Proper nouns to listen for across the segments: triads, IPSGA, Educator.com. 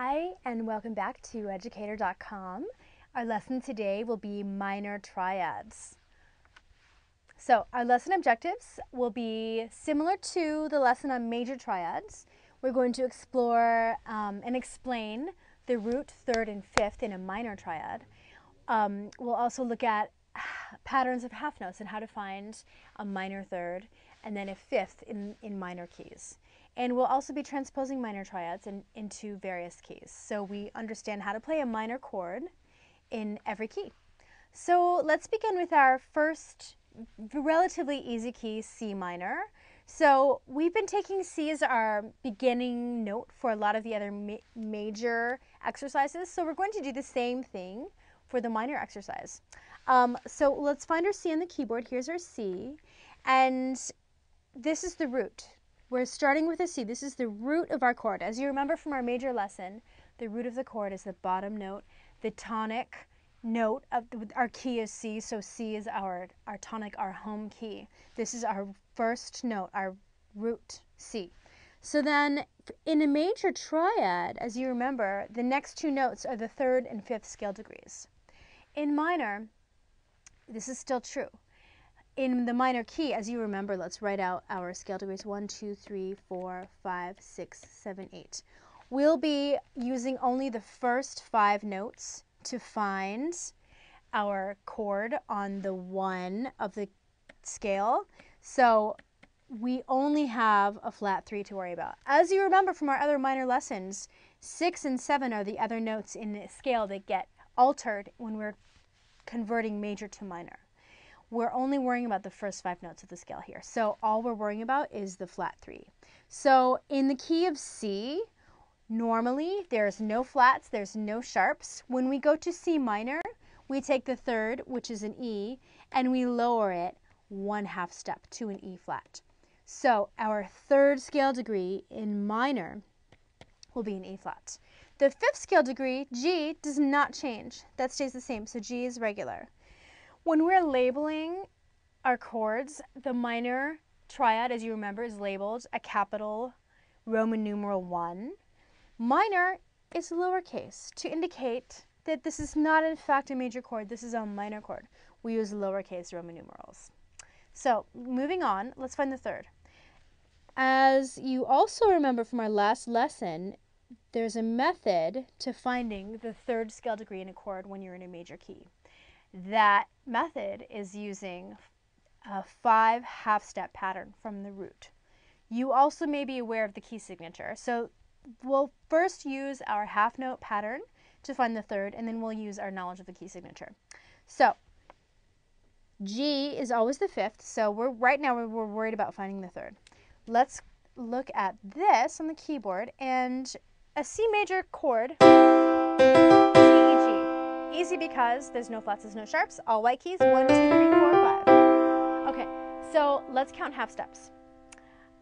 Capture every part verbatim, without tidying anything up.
Hi, and welcome back to Educator dot com. Our lesson today will be minor triads. So our lesson objectives will be similar to the lesson on major triads. We're going to explore um, and explain the root, third, and fifth in a minor triad. Um, we'll also look at patterns of half notes and how to find a minor third and then a fifth in, in minor keys. And we'll also be transposing minor triads in, into various keys, so we understand how to play a minor chord in every key. So let's begin with our first relatively easy key, C minor. So we've been taking C as our beginning note for a lot of the other ma major exercises, so we're going to do the same thing for the minor exercise. Um, so let's find our C on the keyboard. Here's our C, and this is the root. We're starting with a C. This is the root of our chord. As you remember from our major lesson, the root of the chord is the bottom note. The tonic note of the, our key is C, so C is our, our tonic, our home key. This is our first note, our root, C. So then in a major triad, as you remember, the next two notes are the third and fifth scale degrees. In minor, this is still true. In the minor key, as you remember, let's write out our scale degrees, one, two, three, four, five, six, seven, eight. We'll be using only the first five notes to find our chord on the one of the scale. So we only have a flat three to worry about. As you remember from our other minor lessons, six and seven are the other notes in the scale that get altered when we're converting major to minor. We're only worrying about the first five notes of the scale here. So all we're worrying about is the flat three. So in the key of C, normally there's no flats, there's no sharps. When we go to C minor, we take the third, which is an E, and we lower it one half step to an E flat. So our third scale degree in minor will be an E flat. The fifth scale degree, G, does not change. That stays the same, so G is regular. When we're labeling our chords, the minor triad, as you remember, is labeled a capital Roman numeral one. Minor is lowercase to indicate that this is not in fact a major chord, this is a minor chord. We use lowercase Roman numerals. So moving on, let's find the third. As you also remember from our last lesson, there's a method to finding the third scale degree in a chord when you're in a major key. That method is using a five half-step pattern from the root. You also may be aware of the key signature. So we'll first use our half note pattern to find the third, and then we'll use our knowledge of the key signature. So G is always the fifth, so we're right now we're worried about finding the third. Let's look at this on the keyboard, and a C major chord. Easy because there's no flats, there's no sharps, all white keys, one, two, three, four, five. Okay, so let's count half steps.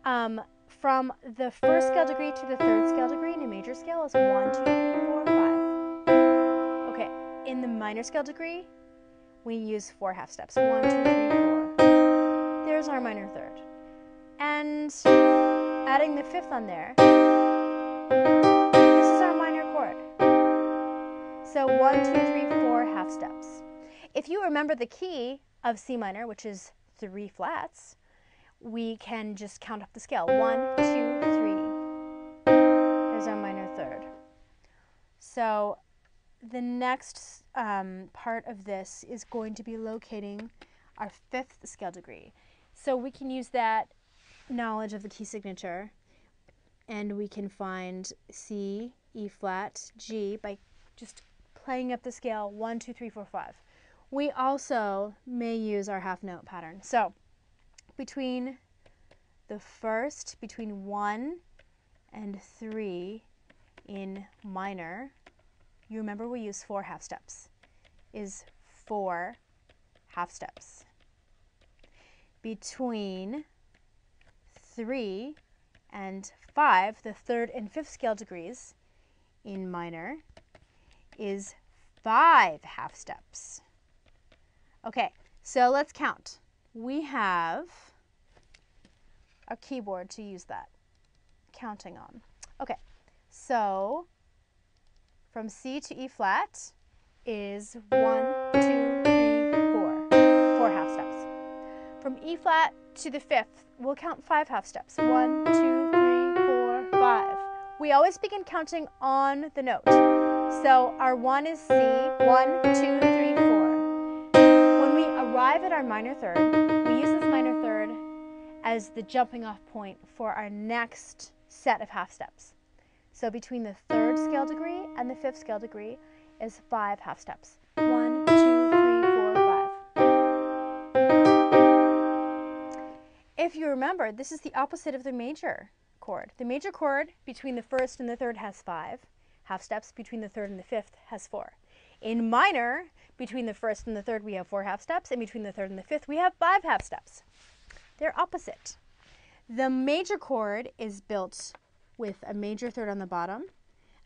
Um, from the first scale degree to the third scale degree in a major scale is one, two, three, four, five. Okay, in the minor scale degree, we use four half steps, one, two, three, four. There's our minor third. And adding the fifth on there, this is our minor chord. So one, two, three, four half steps. If you remember the key of C minor, which is three flats, we can just count up the scale. One, two, three. There's our minor third. So the next um, part of this is going to be locating our fifth scale degree. So we can use that knowledge of the key signature, and we can find C, E flat, G by just playing up the scale, one, two, three, four, five. We also may use our half note pattern. So between the first, between one and three in minor, you remember we use four half steps, is four half steps. Between three and five, the third and fifth scale degrees in minor, is five half steps. Okay, so let's count. We have our keyboard to use that counting on. Okay, so from C to E flat is one, two, three, four. Four half steps. From E flat to the fifth, we'll count five half steps. One, two, three, four, five. We always begin counting on the note. So our one is C, one, two, three, four. When we arrive at our minor third, we use this minor third as the jumping off point for our next set of half steps. So between the third scale degree and the fifth scale degree is five half steps. One, two, three, four, five. If you remember, this is the opposite of the major chord. The major chord between the first and the third has five. Half steps between the third and the fifth has four. In minor, between the first and the third we have four half steps, and between the third and the fifth we have five half steps. They're opposite. The major chord is built with a major third on the bottom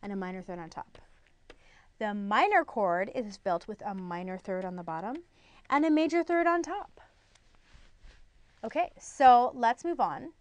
and a minor third on top. The minor chord is built with a minor third on the bottom and a major third on top. Okay, so let's move on.